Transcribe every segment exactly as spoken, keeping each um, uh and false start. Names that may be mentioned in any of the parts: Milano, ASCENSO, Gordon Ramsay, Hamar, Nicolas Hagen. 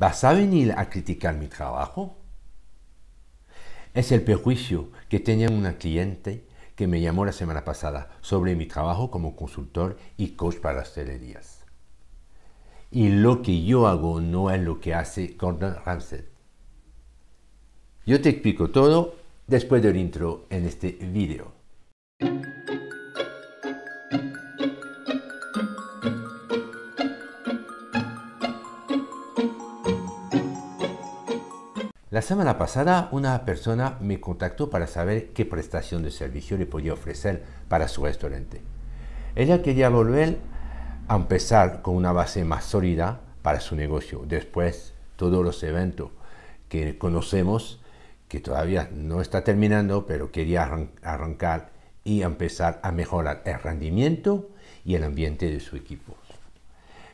¿Vas a venir a criticar mi trabajo? Es el perjuicio que tenía una cliente que me llamó la semana pasada sobre mi trabajo como consultor y coach para hostelerías. Y lo que yo hago no es lo que hace Gordon Ramsay. Yo te explico todo después del intro en este video. La semana pasada una persona me contactó para saber qué prestación de servicio le podía ofrecer para su restaurante. Ella quería volver a empezar con una base más sólida para su negocio. Después, todos los eventos que conocemos, que todavía no está terminando, pero quería arran- arrancar y empezar a mejorar el rendimiento y el ambiente de su equipo.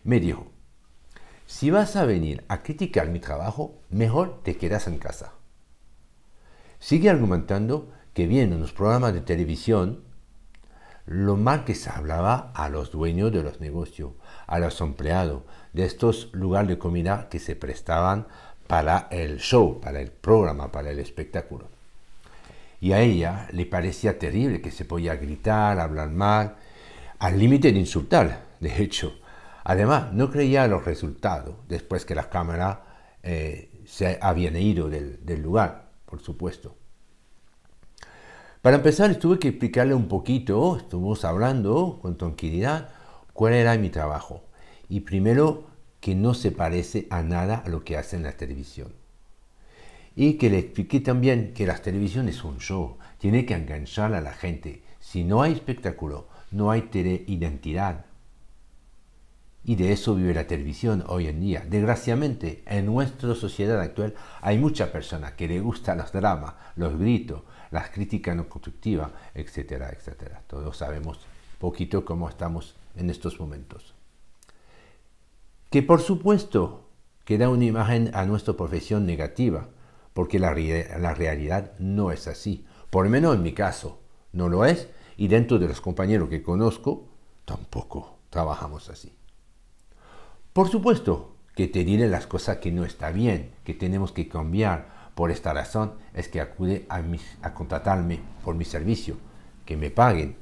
Me dijo: si vas a venir a criticar mi trabajo, mejor te quedas en casa. Sigue argumentando que viendo los programas de televisión, lo mal que se hablaba a los dueños de los negocios, a los empleados, de estos lugares de comida que se prestaban para el show, para el programa, para el espectáculo. Y a ella le parecía terrible que se podía gritar, hablar mal, al límite de insultar, de hecho. Además, no creía los resultados después que las cámaras eh, se habían ido del, del lugar, por supuesto. Para empezar, tuve que explicarle un poquito, estuvimos hablando con tranquilidad, cuál era mi trabajo. Y primero, que no se parece a nada a lo que hacen en la televisión. Y que le expliqué también que las televisiones son un show, tiene que enganchar a la gente. Si no hay espectáculo, no hay teleidentidad. Y de eso vive la televisión hoy en día. Desgraciadamente, en nuestra sociedad actual hay muchas personas que les gustan los dramas, los gritos, las críticas no constructivas, etcétera, etcétera. Todos sabemos poquito cómo estamos en estos momentos. Que por supuesto que da una imagen a nuestra profesión negativa, porque la, re la realidad no es así. Por lo menos en mi caso no lo es, y dentro de los compañeros que conozco tampoco trabajamos así. Por supuesto que te diré las cosas que no está bien, que tenemos que cambiar. Por esta razón es que acude a, mis, a contratarme por mi servicio, que me paguen,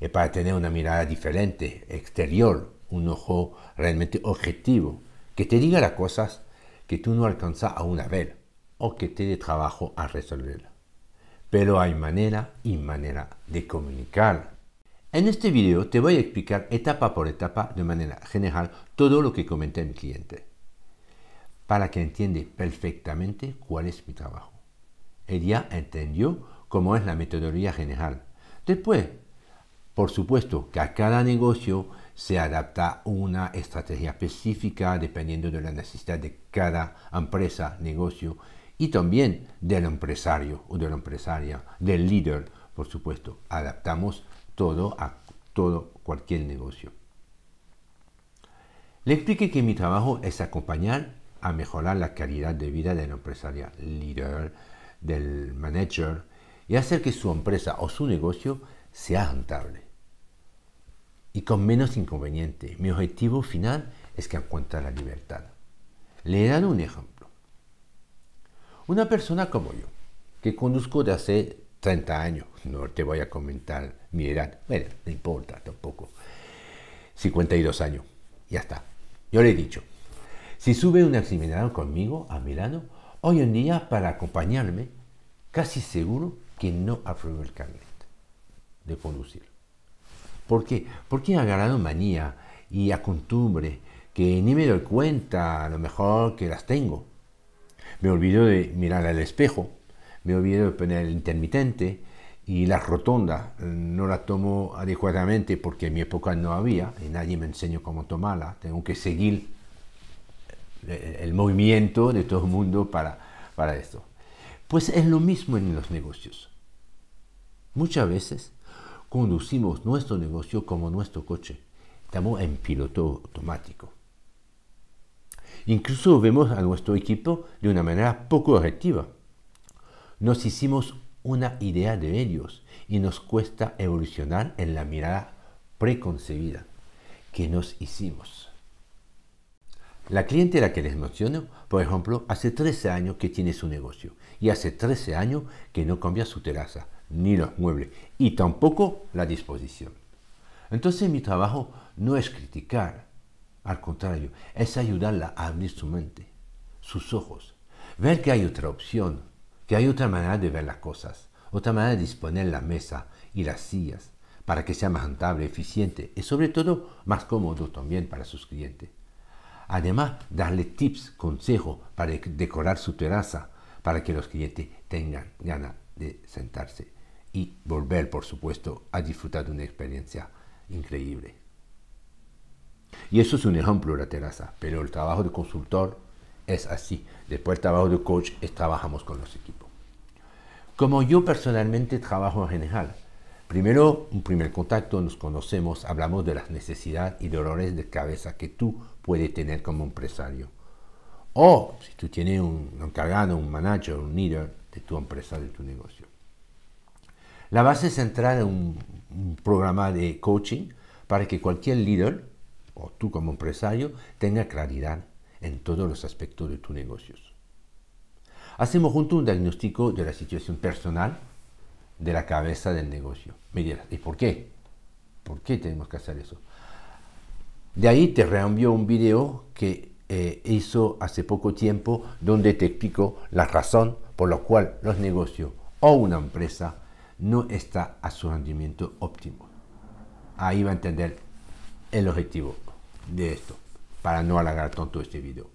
eh, para tener una mirada diferente, exterior, un ojo realmente objetivo, que te diga las cosas que tú no alcanzas aún a ver o que te dé trabajo a resolver. Pero hay manera y manera de comunicar. En este video te voy a explicar etapa por etapa, de manera general, todo lo que comenté a mi cliente, para que entienda perfectamente cuál es mi trabajo. Ella entendió cómo es la metodología general. Después, por supuesto que a cada negocio se adapta una estrategia específica dependiendo de la necesidad de cada empresa, negocio, y también del empresario o de la empresaria, del líder, por supuesto. Adaptamos todo a todo cualquier negocio. Le expliqué que mi trabajo es acompañar a mejorar la calidad de vida de la empresaria, líder, del manager, y hacer que su empresa o su negocio sea rentable y con menos inconveniente. Mi objetivo final es que encuentre la libertad. Le he dado un ejemplo. Una persona como yo, que conduzco de hace treinta años, no te voy a comentar mi edad, bueno, no importa tampoco, cincuenta y dos años, ya está. Yo le he dicho, si sube un examinador conmigo a Milano, hoy en día para acompañarme, casi seguro que no apruebo el carnet de conducir. ¿Por qué? Porque ha ganado manía y a costumbre que ni me doy cuenta, a lo mejor que las tengo. Me olvido de mirar al espejo, me olvidé de poner el intermitente y la rotonda no la tomo adecuadamente porque en mi época no había y nadie me enseñó cómo tomarla. Tengo que seguir el movimiento de todo el mundo para, para esto. Pues es lo mismo en los negocios. Muchas veces conducimos nuestro negocio como nuestro coche. Estamos en piloto automático. Incluso vemos a nuestro equipo de una manera poco objetiva. Nos hicimos una idea de ellos y nos cuesta evolucionar en la mirada preconcebida que nos hicimos. La clientela que les menciono, por ejemplo, hace trece años que tiene su negocio y hace trece años que no cambia su terraza, ni los muebles y tampoco la disposición. Entonces mi trabajo no es criticar, al contrario, es ayudarla a abrir su mente, sus ojos, ver que hay otra opción, que hay otra manera de ver las cosas, otra manera de disponer la mesa y las sillas para que sea más rentable, eficiente y sobre todo más cómodo también para sus clientes. Además, darle tips, consejos para decorar su terraza para que los clientes tengan ganas de sentarse y volver, por supuesto, a disfrutar de una experiencia increíble. Y eso es un ejemplo de la terraza, pero el trabajo de consultor es así. Después el trabajo de coach es trabajamos con los equipos. Como yo personalmente trabajo en general, primero, un primer contacto, nos conocemos, hablamos de las necesidades y dolores de cabeza que tú puedes tener como empresario. O si tú tienes un encargado, un manager, un líder de tu empresa, de tu negocio. La base central es un, un programa de coaching para que cualquier líder o tú como empresario tenga claridad en todos los aspectos de tus negocios. Hacemos juntos un diagnóstico de la situación personal de la cabeza del negocio. Me dirás, ¿y por qué? ¿Por qué tenemos que hacer eso? De ahí te reenvío un video que eh, hizo hace poco tiempo donde te explico la razón por la cual los negocios o una empresa no está a su rendimiento óptimo. Ahí va a entender el objetivo de esto, para no alargar tanto este video.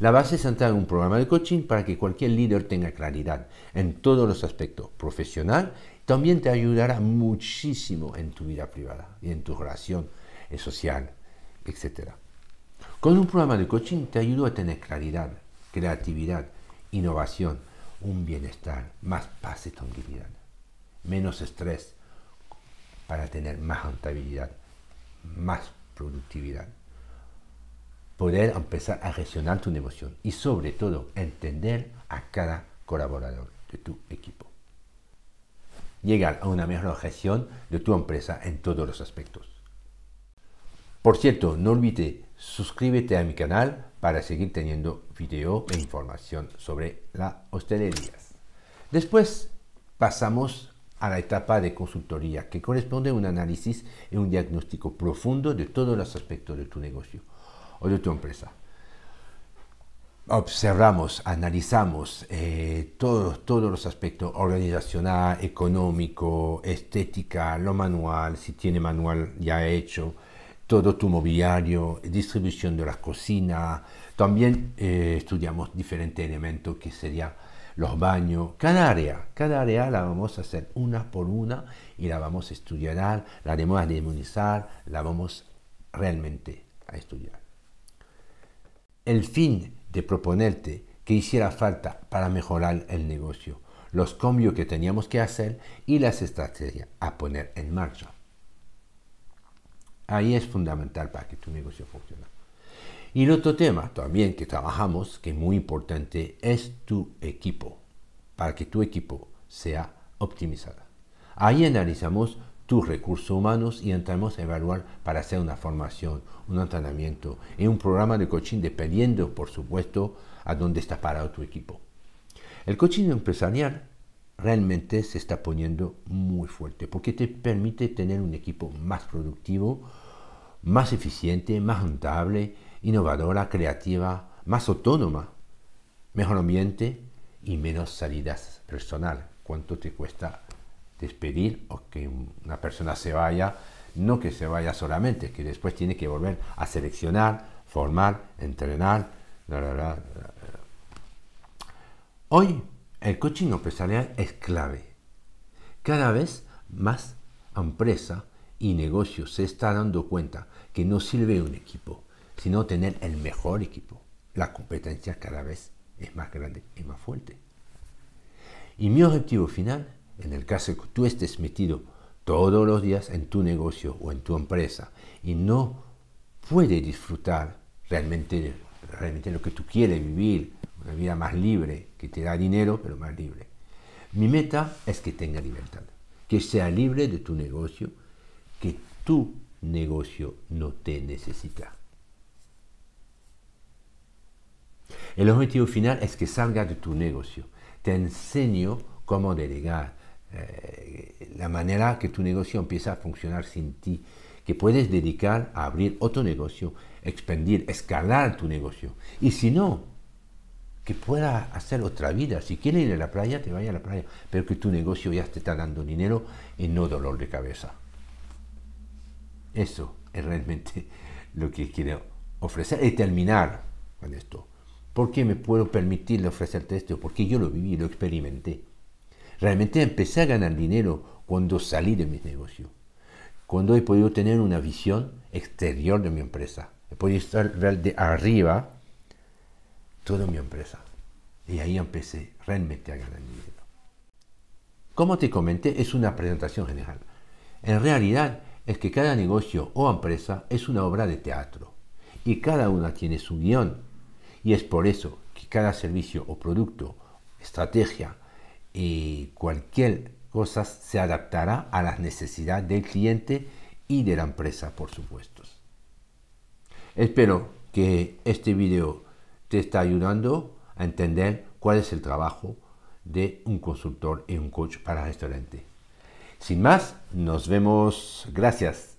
La base central en un programa de coaching para que cualquier líder tenga claridad en todos los aspectos profesional. También te ayudará muchísimo en tu vida privada y en tu relación social, etcétera. Con un programa de coaching te ayudo a tener claridad, creatividad, innovación, un bienestar, más paz y tranquilidad, menos estrés para tener más rentabilidad, más productividad. Poder empezar a gestionar tu emoción y sobre todo entender a cada colaborador de tu equipo. Llegar a una mejor gestión de tu empresa en todos los aspectos. Por cierto, no olvides suscríbete a mi canal para seguir teniendo video e información sobre las hostelerías. Después pasamos a la etapa de consultoría que corresponde a un análisis y un diagnóstico profundo de todos los aspectos de tu negocio o de tu empresa. Observamos, analizamos eh, todos, todos los aspectos organizacional, económico, estética, lo manual, si tiene manual ya hecho, todo tu mobiliario, distribución de la cocina. También eh, estudiamos diferentes elementos que serían los baños. Cada área, cada área la vamos a hacer una por una y la vamos a estudiar, la haremos a demonizar, la vamos realmente a estudiar. El fin de proponerte que hiciera falta para mejorar el negocio, los cambios que teníamos que hacer y las estrategias a poner en marcha. Ahí es fundamental para que tu negocio funcione. Y el otro tema también que trabajamos, que es muy importante, es tu equipo, para que tu equipo sea optimizado. Ahí analizamos tus recursos humanos y entramos a evaluar para hacer una formación, un entrenamiento y un programa de coaching dependiendo, por supuesto, a dónde está parado tu equipo. El coaching empresarial realmente se está poniendo muy fuerte porque te permite tener un equipo más productivo, más eficiente, más rentable, innovadora, creativa, más autónoma, mejor ambiente y menos salidas personal. ¿Cuánto te cuesta despedir o que una persona se vaya? No que se vaya solamente, que después tiene que volver a seleccionar, formar, entrenar. La, la, la, la. Hoy el coaching empresarial es clave. Cada vez más empresas y negocios se están dando cuenta que no sirve un equipo, sino tener el mejor equipo. La competencia cada vez es más grande y más fuerte. Y mi objetivo final, en el caso que tú estés metido todos los días en tu negocio o en tu empresa y no puedes disfrutar realmente, realmente lo que tú quieres vivir, una vida más libre, que te da dinero, pero más libre. Mi meta es que tenga libertad, que sea libre de tu negocio, que tu negocio no te necesita. El objetivo final es que salgas de tu negocio. Te enseño cómo delegar, eh, la manera que tu negocio empieza a funcionar sin ti, que puedes dedicar a abrir otro negocio, expandir, escalar tu negocio. Y si no, que pueda hacer otra vida. Si quieres ir a la playa, te vaya a la playa, pero que tu negocio ya te está dando dinero y no dolor de cabeza. Eso es realmente lo que quiero ofrecer y terminar con esto. ¿Por qué me puedo permitir ofrecerte esto? Porque yo lo viví, lo experimenté. Realmente empecé a ganar dinero cuando salí de mis negocios, cuando he podido tener una visión exterior de mi empresa. He podido estar de arriba toda mi empresa. Y ahí empecé realmente a ganar dinero. Como te comenté, es una presentación general. En realidad es que cada negocio o empresa es una obra de teatro y cada una tiene su guión. Y es por eso que cada servicio o producto, estrategia y cualquier cosa se adaptará a las necesidades del cliente y de la empresa, por supuesto. Espero que este video te está ayudando a entender cuál es el trabajo de un consultor y un coach para restaurante. Sin más, nos vemos. Gracias.